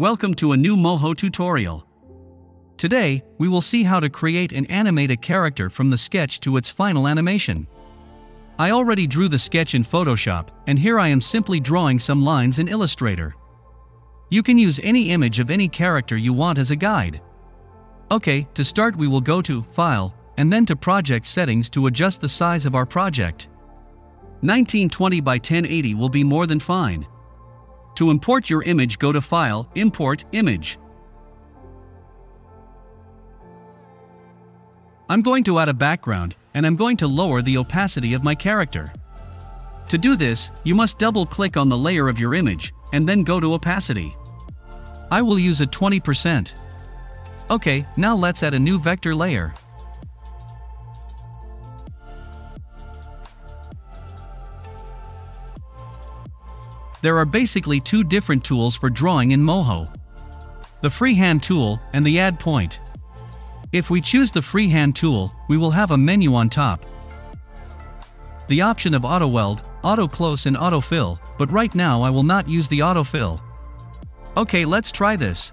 Welcome to a new Moho tutorial. Today, we will see how to create and animate a character from the sketch to its final animation. I already drew the sketch in Photoshop, and here I am simply drawing some lines in Illustrator. You can use any image of any character you want as a guide. Okay, to start we will go to File, and then to Project Settings to adjust the size of our project. 1920 by 1080 will be more than fine. To import your image, go to File, Import, Image. I'm going to add a background, and I'm going to lower the opacity of my character. To do this, you must double-click on the layer of your image, and then go to Opacity. I will use a 20%. Okay, now let's add a new vector layer. There are basically two different tools for drawing in Moho: the freehand tool and the add point. If we choose the freehand tool, we will have a menu on top. The option of auto weld, auto close and auto fill, but right now I will not use the auto fill. Okay, let's try this.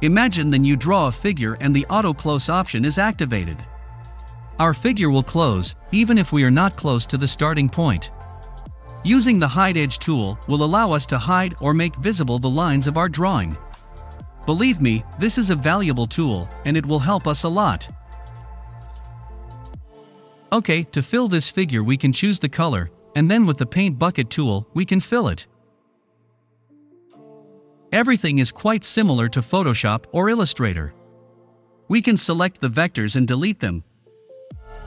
Imagine then you draw a figure and the auto close option is activated. Our figure will close, even if we are not close to the starting point. Using the Hide Edge tool will allow us to hide or make visible the lines of our drawing. Believe me, this is a valuable tool, and it will help us a lot. Okay, to fill this figure we can choose the color, and then with the Paint Bucket tool, we can fill it. Everything is quite similar to Photoshop or Illustrator. We can select the vectors and delete them.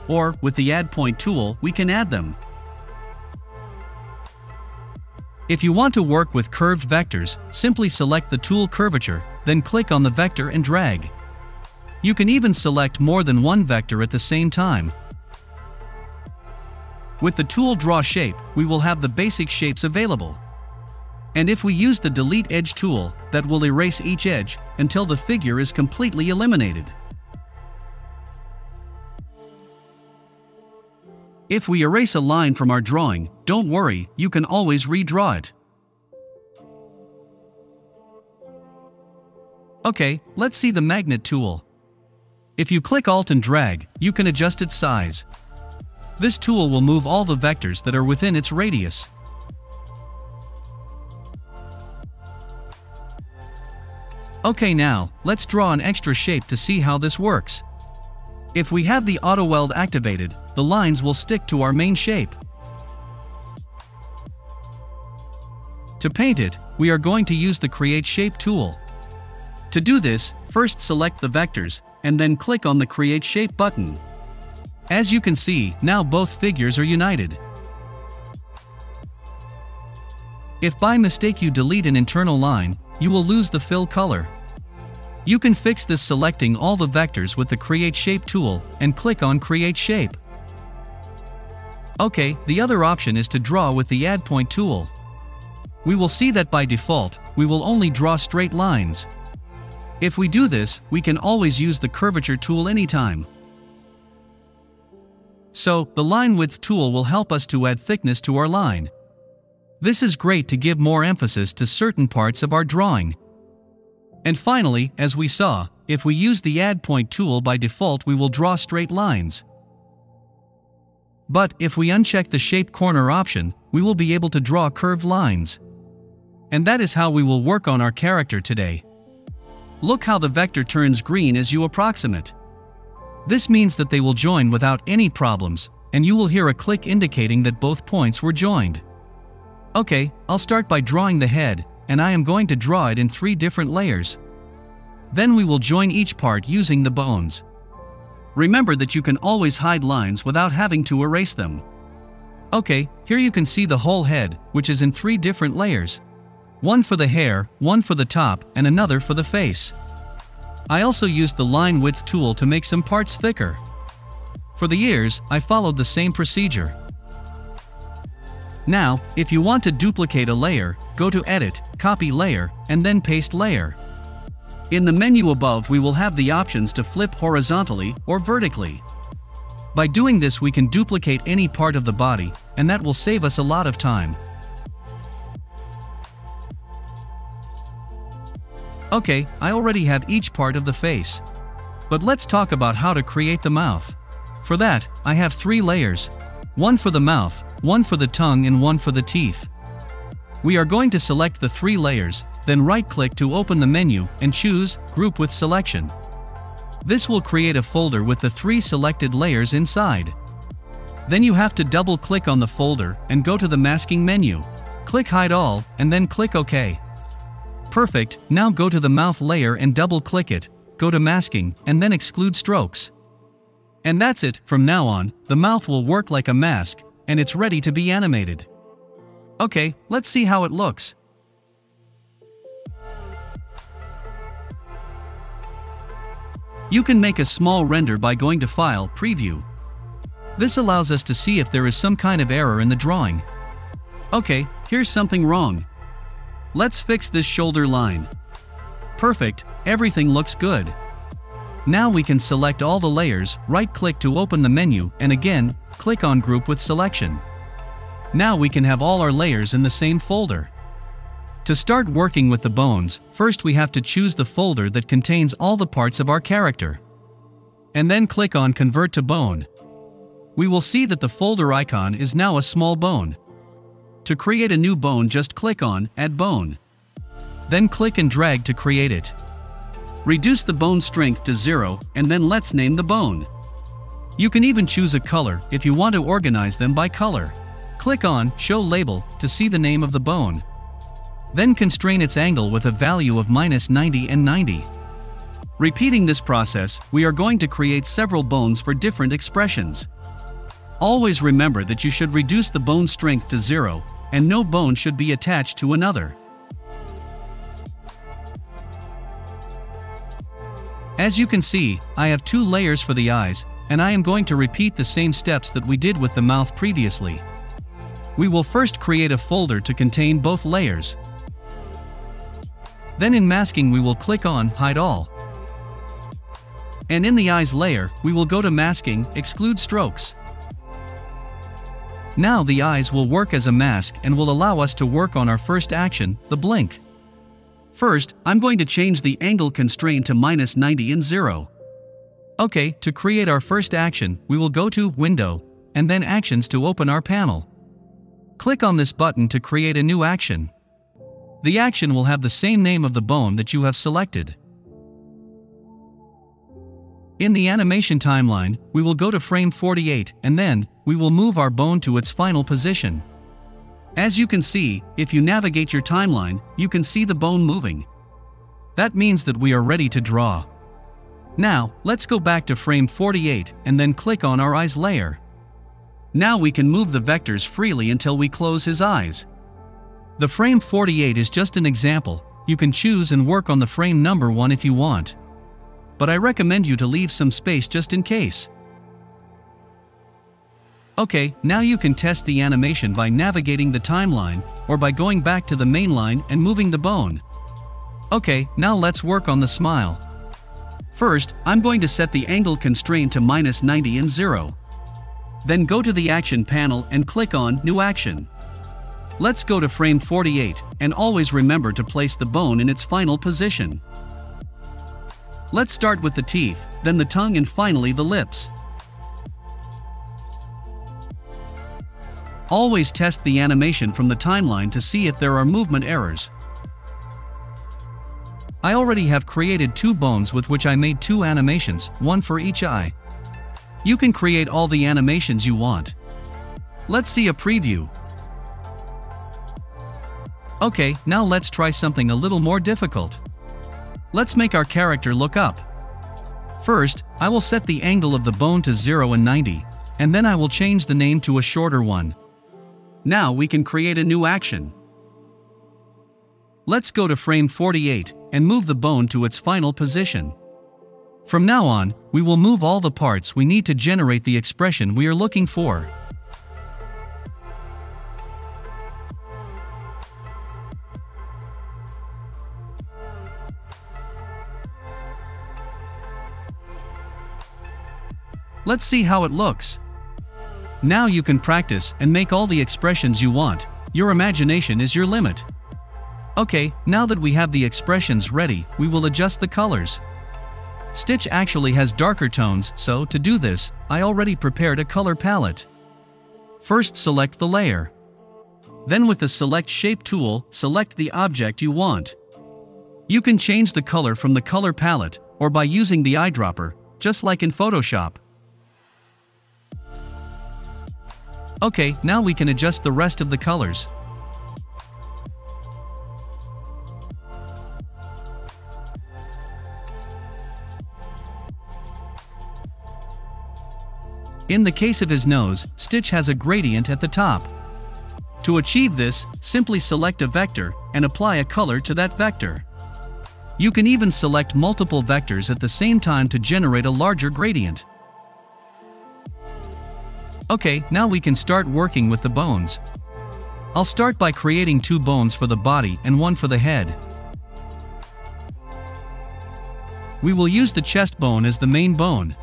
Or, with the Add Point tool, we can add them. If you want to work with curved vectors, simply select the tool Curvature, then click on the vector and drag. You can even select more than one vector at the same time. With the tool Draw Shape, we will have the basic shapes available. And if we use the Delete Edge tool, that will erase each edge until the figure is completely eliminated. If we erase a line from our drawing, don't worry, you can always redraw it. Okay, let's see the Magnet tool. If you click Alt and drag, you can adjust its size. This tool will move all the vectors that are within its radius. Okay, now, let's draw an extra shape to see how this works. If we have the auto weld activated, the lines will stick to our main shape. To paint it, we are going to use the Create Shape tool. To do this, first select the vectors, and then click on the Create Shape button. As you can see, now both figures are united. If by mistake you delete an internal line, you will lose the fill color. You can fix this selecting all the vectors with the Create Shape tool, and click on Create Shape. Okay, the other option is to draw with the Add Point tool. We will see that by default, we will only draw straight lines. If we do this, we can always use the Curvature tool anytime. So, the Line Width tool will help us to add thickness to our line. This is great to give more emphasis to certain parts of our drawing. And finally, as we saw, if we use the Add Point tool by default we will draw straight lines. But, if we uncheck the Shape Corner option, we will be able to draw curved lines. And that is how we will work on our character today. Look how the vector turns green as you approximate. This means that they will join without any problems, and you will hear a click indicating that both points were joined. Okay, I'll start by drawing the head, and I am going to draw it in three different layers. Then we will join each part using the bones. Remember that you can always hide lines without having to erase them. Okay, here you can see the whole head, which is in three different layers. One for the hair, one for the top, and another for the face. I also used the Line Width tool to make some parts thicker. For the ears, I followed the same procedure. Now, if you want to duplicate a layer, go to Edit, Copy Layer, and then Paste Layer. In the menu above we will have the options to flip horizontally or vertically. By doing this we can duplicate any part of the body, and that will save us a lot of time. Okay, I already have each part of the face. But let's talk about how to create the mouth. For that, I have three layers. One for the mouth, one for the tongue and one for the teeth. We are going to select the three layers, then right-click to open the menu and choose Group with Selection. This will create a folder with the three selected layers inside. Then you have to double-click on the folder and go to the masking menu. Click Hide All, and then click OK. Perfect, now go to the mouth layer and double-click it, go to masking, and then exclude strokes. And that's it, from now on, the mouth will work like a mask, and it's ready to be animated. Okay, let's see how it looks. You can make a small render by going to File, Preview. This allows us to see if there is some kind of error in the drawing. Okay, here's something wrong. Let's fix this shoulder line. Perfect, everything looks good. Now we can select all the layers, right-click to open the menu, and again, click on Group with Selection. Now we can have all our layers in the same folder. To start working with the bones, first we have to choose the folder that contains all the parts of our character. And then click on Convert to Bone. We will see that the folder icon is now a small bone. To create a new bone, just click on Add Bone. Then click and drag to create it. Reduce the bone strength to 0, and then let's name the bone. You can even choose a color if you want to organize them by color. Click on Show Label to see the name of the bone. Then constrain its angle with a value of -90 and 90. Repeating this process, we are going to create several bones for different expressions. Always remember that you should reduce the bone strength to 0, and no bone should be attached to another. As you can see, I have two layers for the eyes, and I am going to repeat the same steps that we did with the mouth previously. We will first create a folder to contain both layers. Then in masking we will click on Hide All. And in the eyes layer, we will go to masking, exclude strokes. Now the eyes will work as a mask and will allow us to work on our first action, the blink. First, I'm going to change the angle constraint to -90 and 0. Okay, to create our first action, we will go to Window, and then Actions to open our panel. Click on this button to create a new action. The action will have the same name of the bone that you have selected. In the animation timeline, we will go to frame 48, and then, we will move our bone to its final position. As you can see, if you navigate your timeline, you can see the bone moving. That means that we are ready to draw. Now, let's go back to frame 48, and then click on our eyes layer. Now we can move the vectors freely until we close his eyes. The frame 48 is just an example, you can choose and work on the frame number 1 if you want. But I recommend you to leave some space just in case. Okay, now you can test the animation by navigating the timeline, or by going back to the main line and moving the bone. Okay, now let's work on the smile. First, I'm going to set the angle constraint to -90 and 0. Then go to the action panel and click on New Action. Let's go to frame 48, and always remember to place the bone in its final position. Let's start with the teeth, then the tongue and finally the lips. Always test the animation from the timeline to see if there are movement errors. I already have created two bones with which I made two animations, one for each eye. You can create all the animations you want. Let's see a preview. Okay, now let's try something a little more difficult. Let's make our character look up. First, I will set the angle of the bone to 0 and 90, and then I will change the name to a shorter one. Now we can create a new action. Let's go to frame 48 and move the bone to its final position. From now on, we will move all the parts we need to generate the expression we are looking for. Let's see how it looks. Now you can practice and make all the expressions you want. Your imagination is your limit. Okay, now that we have the expressions ready, we will adjust the colors. Stitch actually has darker tones, so to do this, I already prepared a color palette. First, select the layer. Then with the Select Shape tool, select the object you want. You can change the color from the color palette, or by using the eyedropper, just like in Photoshop. Okay, now we can adjust the rest of the colors. In the case of his nose, Stitch has a gradient at the top. To achieve this, simply select a vector and apply a color to that vector. You can even select multiple vectors at the same time to generate a larger gradient. Okay, now we can start working with the bones. I'll start by creating two bones for the body and one for the head. We will use the chest bone as the main bone.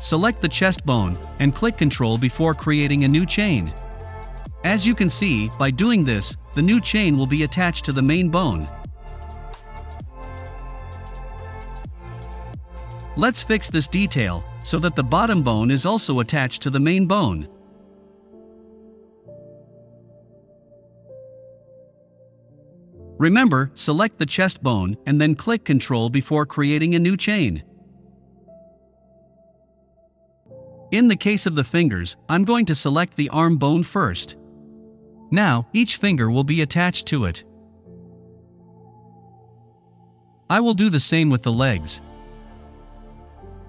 Select the chest bone, and click Ctrl before creating a new chain. As you can see, by doing this, the new chain will be attached to the main bone. Let's fix this detail, so that the bottom bone is also attached to the main bone. Remember, select the chest bone, and then click Ctrl before creating a new chain. In the case of the fingers, I'm going to select the arm bone first. Now, each finger will be attached to it. I will do the same with the legs.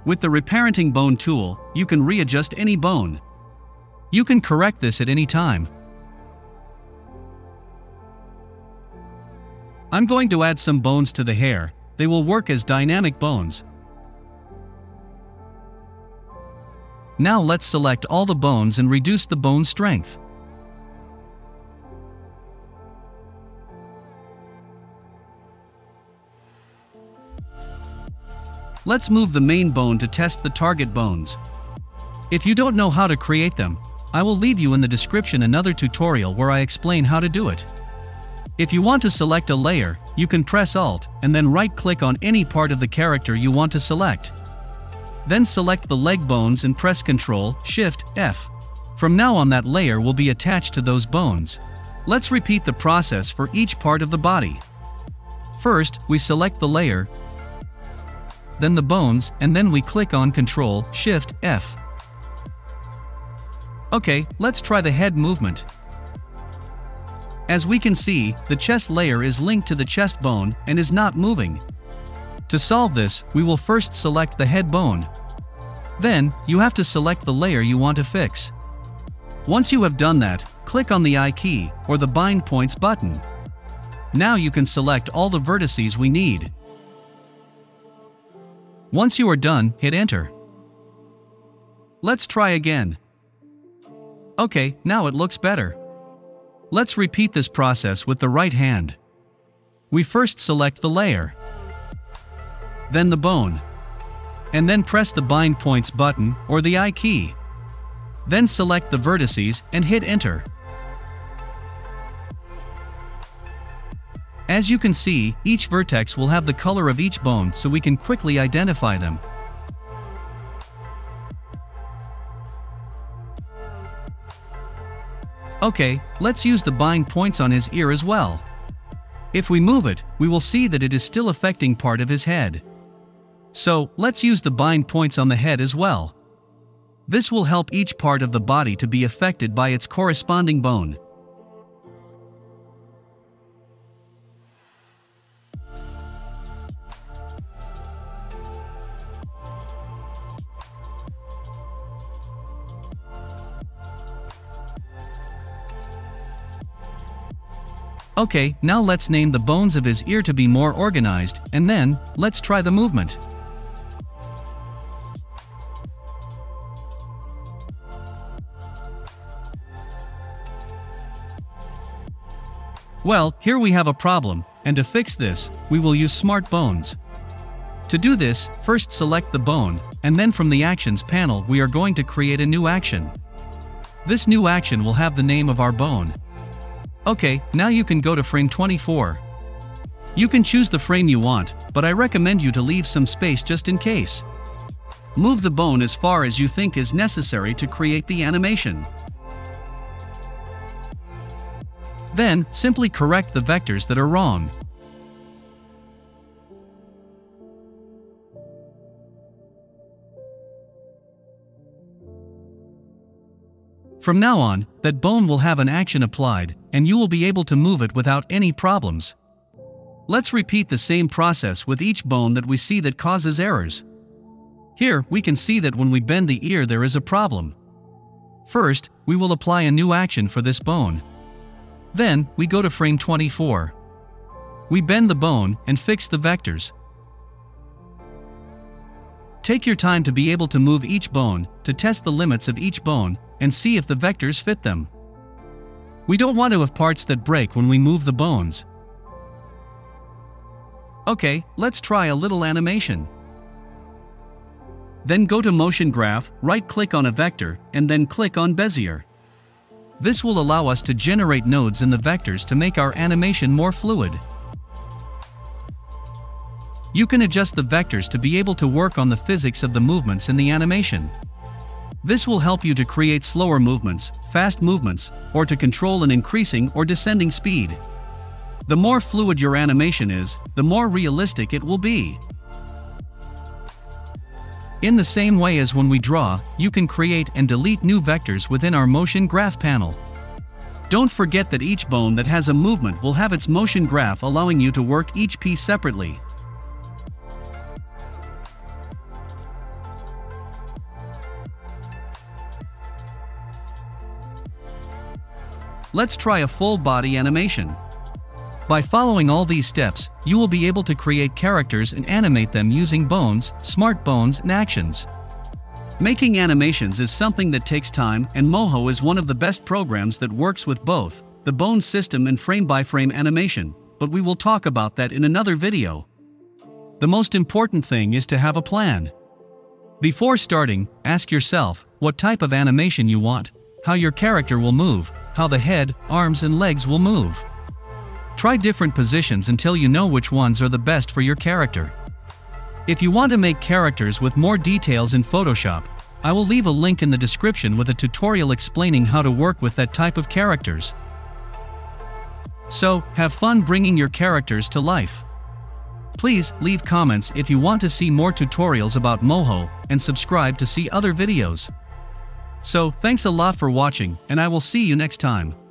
With the reparenting bone tool, you can readjust any bone. You can correct this at any time. I'm going to add some bones to the hair. They will work as dynamic bones. Now let's select all the bones and reduce the bone strength. Let's move the main bone to test the target bones. If you don't know how to create them, I will leave you in the description another tutorial where I explain how to do it. If you want to select a layer, you can press Alt and then right-click on any part of the character you want to select. Then select the leg bones and press Ctrl, Shift, F. From now on, that layer will be attached to those bones. Let's repeat the process for each part of the body. First, we select the layer, then the bones, and then we click on Ctrl, Shift, F. Okay, let's try the head movement. As we can see, the chest layer is linked to the chest bone and is not moving. To solve this, we will first select the head bone. Then, you have to select the layer you want to fix. Once you have done that, click on the I key, or the Bind Points button. Now you can select all the vertices we need. Once you are done, hit Enter. Let's try again. Okay, now it looks better. Let's repeat this process with the right hand. We first select the layer, then the bone, and then press the Bind Points button or the I key. Then select the vertices and hit Enter. As you can see, each vertex will have the color of each bone so we can quickly identify them. Okay, let's use the Bind Points on his ear as well. If we move it, we will see that it is still affecting part of his head. So, let's use the Bind Points on the head as well. This will help each part of the body to be affected by its corresponding bone. Okay, now let's name the bones of his ear to be more organized, and then, let's try the movement. Well, here we have a problem, and to fix this, we will use smart bones. To do this, first select the bone, and then from the Actions panel we are going to create a new action. This new action will have the name of our bone. Okay, now you can go to frame 24. You can choose the frame you want, but I recommend you to leave some space just in case. Move the bone as far as you think is necessary to create the animation. Then, simply correct the vectors that are wrong. From now on, that bone will have an action applied, and you will be able to move it without any problems. Let's repeat the same process with each bone that we see that causes errors. Here, we can see that when we bend the ear there is a problem. First, we will apply a new action for this bone. Then, we go to frame 24. We bend the bone and fix the vectors. Take your time to be able to move each bone, to test the limits of each bone, and see if the vectors fit them. We don't want to have parts that break when we move the bones. Okay, let's try a little animation. Then go to Motion Graph, right-click on a vector, and then click on Bezier. This will allow us to generate nodes in the vectors to make our animation more fluid. You can adjust the vectors to be able to work on the physics of the movements in the animation. This will help you to create slower movements, fast movements, or to control an increasing or descending speed. The more fluid your animation is, the more realistic it will be. In the same way as when we draw, you can create and delete new vectors within our motion graph panel. Don't forget that each bone that has a movement will have its motion graph, allowing you to work each piece separately. Let's try a full body animation. By following all these steps, you will be able to create characters and animate them using bones, smart bones, and actions. Making animations is something that takes time, and Moho is one of the best programs that works with both the bone system and frame-by-frame animation, but we will talk about that in another video. The most important thing is to have a plan. Before starting, ask yourself what type of animation you want, how your character will move, how the head, arms, and legs will move. Try different positions until you know which ones are the best for your character. If you want to make characters with more details in Photoshop, I will leave a link in the description with a tutorial explaining how to work with that type of characters. So, have fun bringing your characters to life. Please leave comments if you want to see more tutorials about Moho, and subscribe to see other videos. So, thanks a lot for watching, and I will see you next time.